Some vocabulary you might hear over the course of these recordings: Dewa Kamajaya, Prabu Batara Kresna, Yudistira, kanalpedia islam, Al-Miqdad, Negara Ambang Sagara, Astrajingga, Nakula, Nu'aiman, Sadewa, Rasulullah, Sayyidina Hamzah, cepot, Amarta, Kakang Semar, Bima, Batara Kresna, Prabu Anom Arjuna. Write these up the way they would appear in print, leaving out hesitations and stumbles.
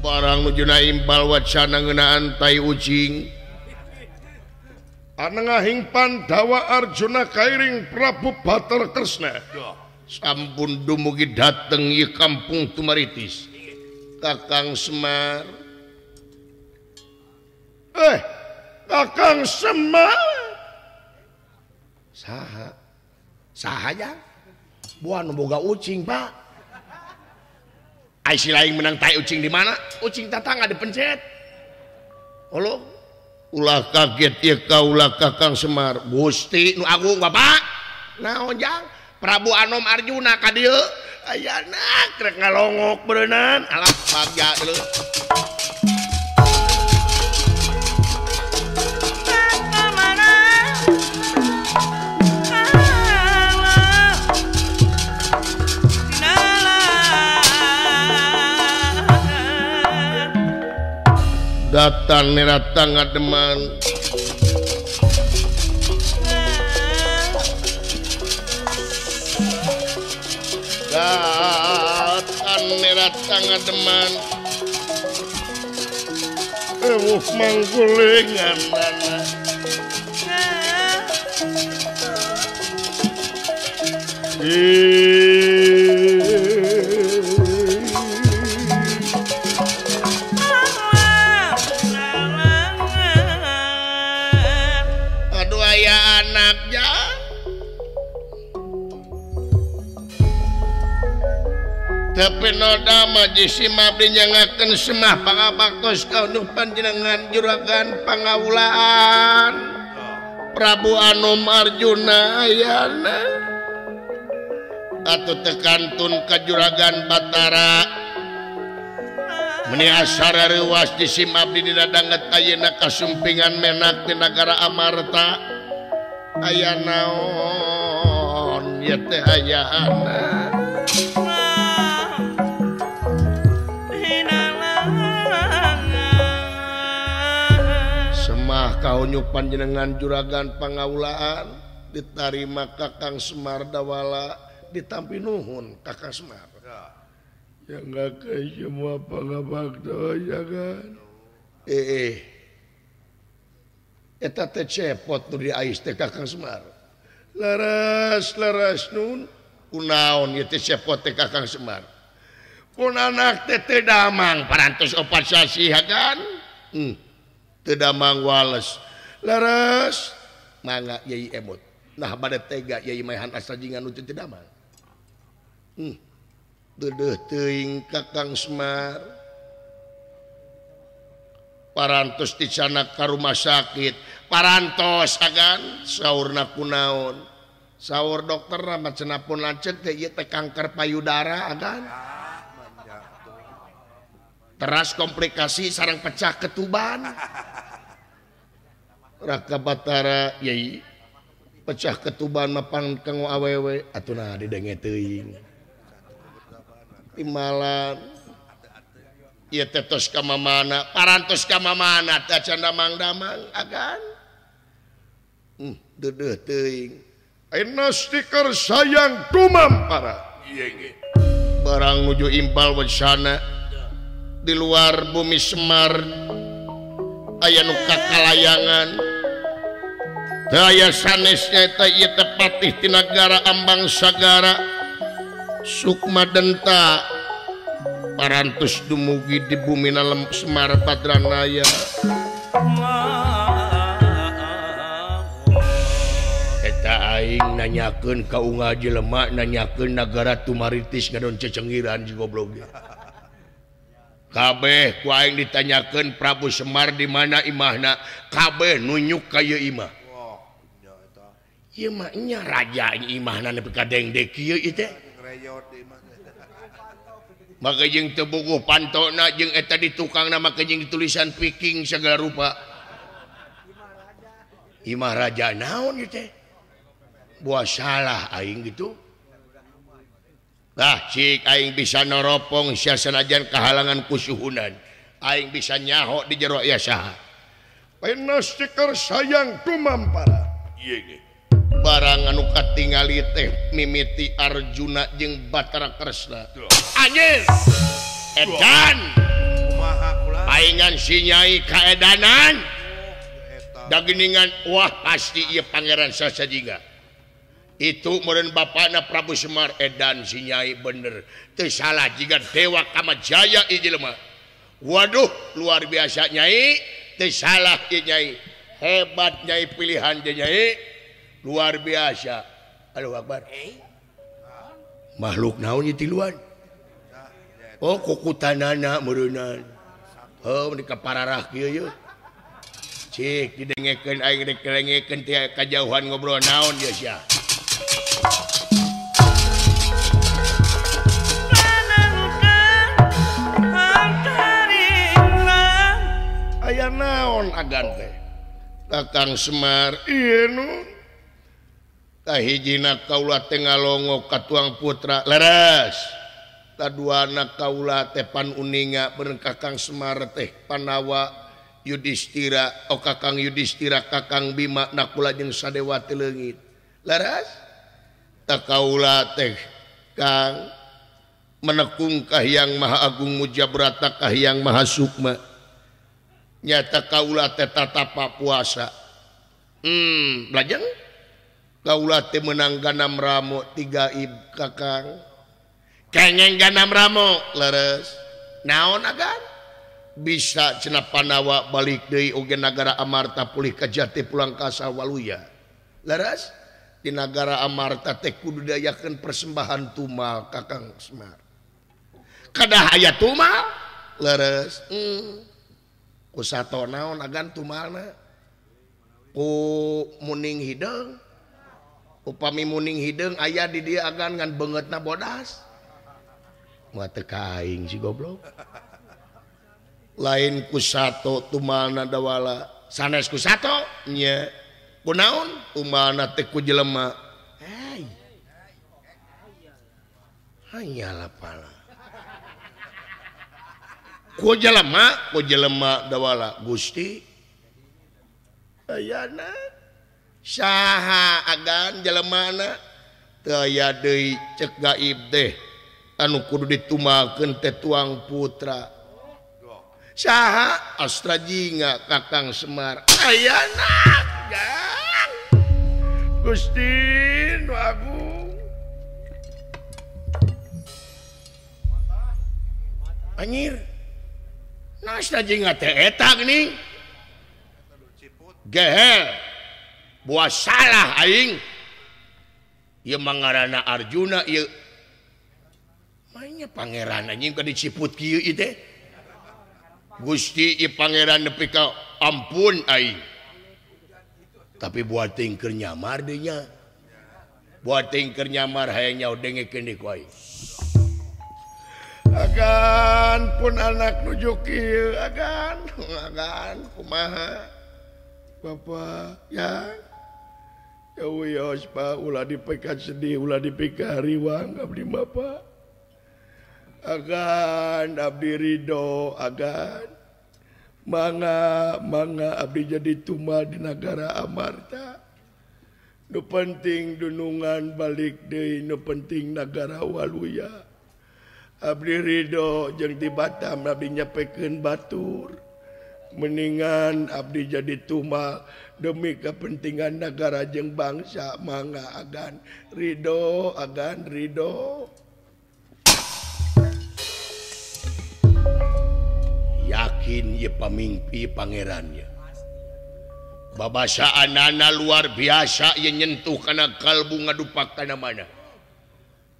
barang nujuna imbal wacana ngeunaan tai ucing anengahingpan Dawa Arjuna kairing Prabu Batara Kresna sampun dumugi dateng ye kampung tumaritis Kakang Semar. Kakang Semar saha buah boga ucing pak. Aisi lain menang tai ucing di mana? Ucing tatang ada pencet. Halo, ulah kaget ya kau ulah Kakang Semar. Gusti nu agung bapak. Naon jang? Prabu Anom Arjuna ka dieu. Ayana krek ngalongok beureunaan. Alah bagja leuh. Datang neratang ngademan datang neratang ngademan ewuh manggulingan dana tapi noda majisi mabdi nyangaken semah pangabaktos kaunuh panjenengan juragan pangawulaan Prabu Anom Arjuna ayana atuh tekantun ka juragan Batara meni asara reuas jisim abdi dinadanget ayeuna kasumpingan menak di negara Amarta aya naon ieu teh ayana kaunyup panjenengan juragan pangawulaan ditarima Kakang Semar dawala ditampi nuhun Kakang Semar yang gak ke semua pangabakto ya kan eta teh cepot nu di ais teh Kakang Semar laras nun kunaon ieu teh cepot teh Kakang Semar pun anak teh damang parantos opat sasi ya kan tidak mangwales leres mangga yai emot nah pada tega yai maehan Astrajingga nu teu damang deudeuh teuing Kakang Semar parantos dicana ka rumah sakit parantos agan saurna kunaon saur dokter macenah pun lanceuk teh ieu teh kanker payudara agan teras komplikasi sarang pecah ketuban raka Batara yai pecah ketuban mapang kanggo awewe atuh nah didengue teuing timalan ieu teh tos ka mamana parantos ka mamana teh can damang-damang agan deudeuh teuing ayeuna stiker sayang dumampara ieu nggih barang nuju impal wacana di luar bumi Semar aya nu kakalayangan daya sanesnya eta ieu teh patih ti nagara Ambang Sagara sukma denta parantos dumugi di bumi nalem Semar Padranaya eta aing nanyakeun ka unggah jelema nanyakeun nagara tumaritis ngadon cecengiran si goblok kabeh ku aing ditanyakeun Prabu Semar di mana imahna kabeh nunjuk ka ieu imah. Ieu mah nya raja imahna nepi ka dengdek ieu teh. Maka jeung teu bukuh pantona jeung eta di tukangna make jeung ditulisan piking segala rupa. Imah raja naon ieu teh? Buah salah aing gitu. Nah, cik aing bisa noropong sia sanajan kehalangan kusuhunan aing bisa nyaho di jero ya saha pena stiker sayang dumampara ieu ge barang anu katingali teh mimiti Arjuna jeung Batara Kresna anjing edan kumaha Aingan sinyai kaedanan dageningan wah pasti ia pangeran Sasadinga itu meren bapakna Prabu Semar edan sinyai bener tersalah jika Dewa Kamajaya iji lemah waduh luar biasa nyai tersalah nyai hebat nyai pilihan nyai luar biasa Allahu Akbar makhluk naon tiluan oh kukutanana merenan oh mereka pararah kieu yeuh. Cik didengekeun aing dikelengkeun ti kajauhan ngobrol naon dia sia. Aya naon agan teh? Kakang Semar ieu nu. Kahijina kaula teh ngalongo ka tuang putra leres. Kedua anak kaula teh pan uninga bareng Kakang Semar teh Panawa Yudistira oh Kakang Yudistira Kakang Bima nakula jeung Sadewa teu leungit laras ta kaula teh Kang menekung ka Hyang Maha Agung Mujabrata ka Hyang Maha Sukma nyata kaula teh tatapa puasa lajeng kaula teh meunang ganam ramo tigaib Kakang kengeng ganam ramo leres naon agan bisa cenah Panawa balik deui oge nagara Amarta pulih ka jati pulang ka Waluya leres di nagara Amarta teh kudu dayakeun persembahan tumal Kakang Semar kadah aya tumal leres ku sato naon agan tumalna ku muning hideung upami muning hideung aya di dieu agan ngan beungeutna bodas mata kaing si goblok lain kusato tumalna dawala sanes kusato nya kunaon tumalna teh ku jelema hey hanyalah pala ku jelema dawala Gusti ayana saha agan jelemana teu aya deui cek gaib teh anu kudu ditumakeun teh tuang putra saha Astrajingga Kakang Semar ayana gang Gusti nu agung anjir nah Astrajingga teh eta geuning gehel buah salah aing ieu mangarana Arjuna ieu mainnya pangeran anjing ka diciput kieu teh Gusti ieu pangeran nepi ka ampun aing tapi buat tingker nyamar deui nya buat tingker nyamar hayang nyaho dengekeun deui aing agan pun anak nuju kieu agan kumaha bapak ya yos pak ulah dipekat sedih ulah dipekat riwang abdi bapak agan abdi ridho agan mangga abdi jadi tumal di nagara Amarta nu penting dunungan balik deui nu penting nagara Waluya abdi ridho jeung di Batam abdi nyapekeun batur mendingan abdi jadi tumal demi kepentingan nagara jeung bangsa mangga agan ridho yakin ye pamimpi pangerannya babasaan anak luar biasa ye nyentuh kana kalbu ngadupak kana mana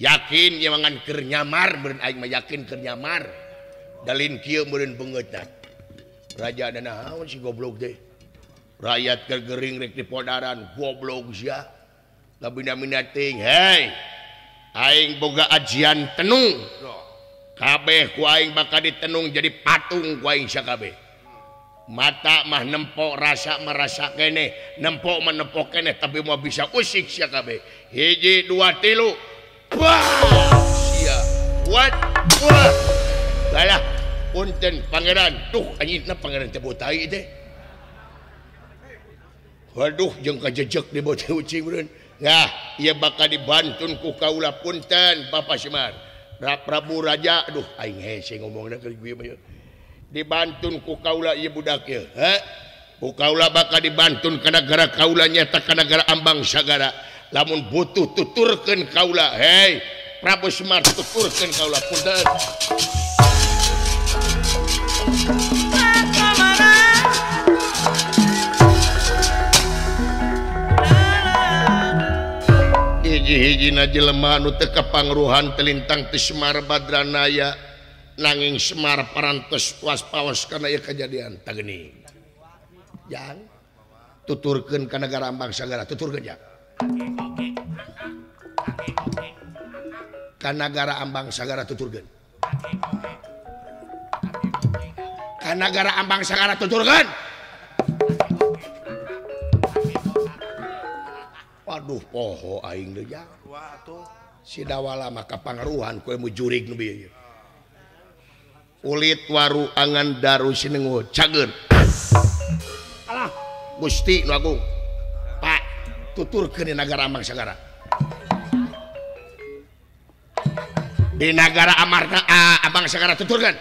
yakin ye mangan keur nyamar meureun aing mah yakin keur nyamar dalin kieu meureun beungeutna raja na naon si goblok teh rakyat gergering rek dipodaran goblok sia labina-mina ting hei aing boga ajian tenung kabeh ku aing bakal ditenung jadi patung ku aing sakabeh mata mah nempok rasa merasa keneh nempok menempok keneh tapi mau bisa usik sakabeh hiji dua tilu wah sia what wah dalah punten pangeran tuh anjingna pangeran teh botai teh waduh jeung kajejeg di botai ucing meureun yah ieu bakal dibantun ku kaula punten Bapak Semar Prabu Raja aduh aing hese ngomongna keur gue dibantun ku kaula ieu budak ieu. Ku kaula bakal dibantun kana gara kaula nyata kana gara Ambang Sagara. Lamun butuh tuturkeun kaula. Hei, Prabu Semar tuturkeun kaula. Punten. Hiji-hijina jelema anu teu kapangruhan telintang ti Semar Badranaya, nanging Semar parantos was-pawas kana ieu kejadian tageni. Jang tuturkeun ka negara Ambang Sagara, tuturkeun jang. Ka negara Ambang Sagara tuturkeun. Ka negara Ambang Sagara tuturkeun. Waduh, poho aing deui jang. Si Dawala maka pangaruhan ku emu jurig nu bieu. Ulit waru angan daru sinengu cageun. Alah, Gusti nu Agung. Pak, tuturkeun di negara Ambang Sagara. Di negara Amarta Ambang Sagara tuturkeun.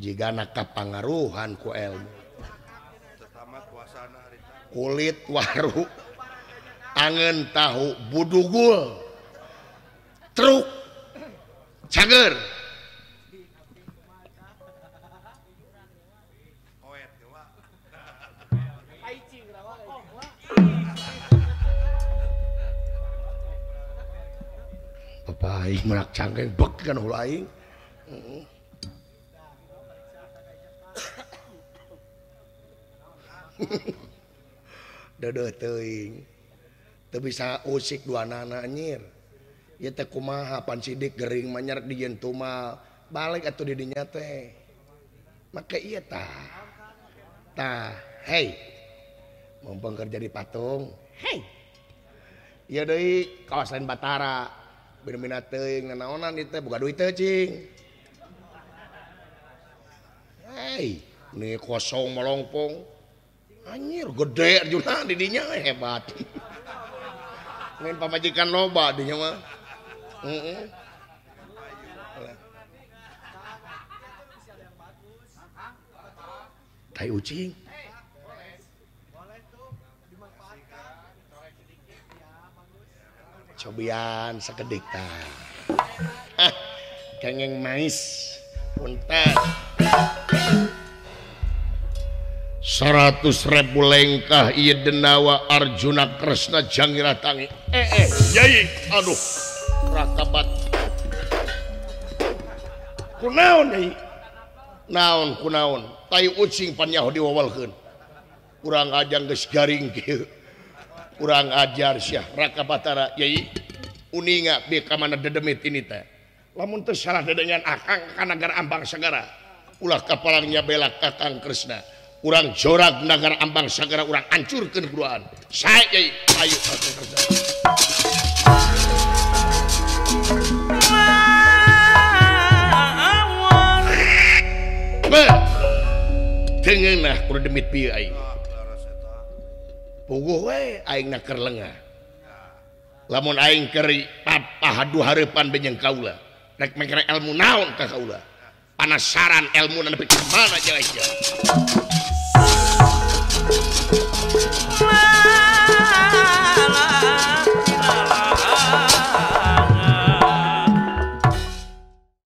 Jigana kapangaruhan ku elmu. Kulit waru angen tahu budugul truk cager papaing menak cangkeng bek kan hula aing. Dede teuing teu bisa usik duanana anjir. Ieu teh kumaha pan sidik gering mah nyarek di dieu tumal balik atuh di dinya teh. Make ieu tah. Tah, hei. Mumpung kerja di patung. Hei. Ieu deui kaos lain Batara. Bina-bina teuing nanaonan ieu teh boga duit teh cing. Hei, ni kosong melongpong. Anjir, gede Arjuna didinya hebat. Main pamajikan loba dinya mah. Tai ucing. Cobian sekedik tah. Ah, kengeng mais. Punten. 100.000 lengkah ieu denawa Arjuna Kresna jangira tangi. Yai, aduh, rakabat. Kunaon yai? Naon kunaon? Tai ucing pan nyaho diwawalkeun. Urang ajang geus garing kieu. Urang ajar Syah Rakabatara yai. Uninga beu ka mana dedemit ini teh. Lamun teu salah dedengan Akang ka negara Ambang Sagara. Ulah kapalangnya bela Kakang Kresna. Urang jorag negara Ambang Sagara urang hancurkeun guruan. Sae yai, ayo kerja. Be. Tengeunah kudu demit pieu aing. Puguh we aingna keur lengah. Lamun aing keur papahaduh hareupan beung kaula. Rek mangkere ilmu naon ka kaula. Panasaran ilmu nepi ka mana jelek.